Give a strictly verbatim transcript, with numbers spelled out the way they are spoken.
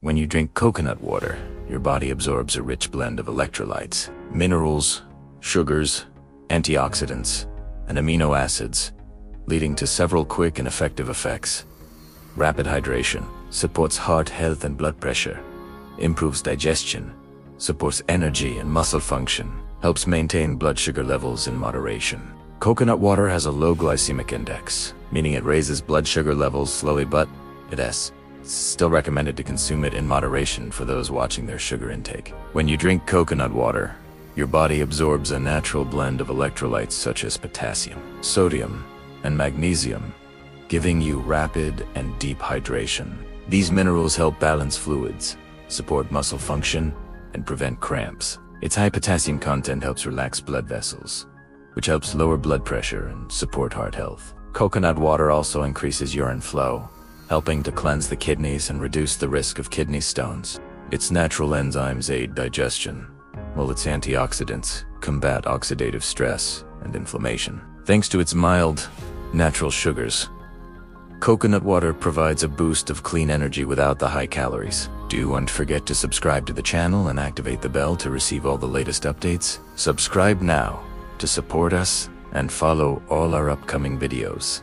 When you drink coconut water, your body absorbs a rich blend of electrolytes, minerals, sugars, antioxidants, and amino acids, leading to several quick and effective effects. Rapid hydration supports heart health and blood pressure, improves digestion, supports energy and muscle function, helps maintain blood sugar levels in moderation. Coconut water has a low glycemic index, meaning it raises blood sugar levels slowly, but it's still recommended to consume it in moderation for those watching their sugar intake. When you drink coconut water, your body absorbs a natural blend of electrolytes such as potassium, sodium, and magnesium, giving you rapid and deep hydration. These minerals help balance fluids, support muscle function, and prevent cramps. Its high potassium content helps relax blood vessels, which helps lower blood pressure and support heart health. Coconut water also increases urine flow, helping to cleanse the kidneys and reduce the risk of kidney stones. Its natural enzymes aid digestion, while its antioxidants combat oxidative stress and inflammation. Thanks to its mild, natural sugars, coconut water provides a boost of clean energy without the high calories. Do not forget to subscribe to the channel and activate the bell to receive all the latest updates. Subscribe now to support us and follow all our upcoming videos.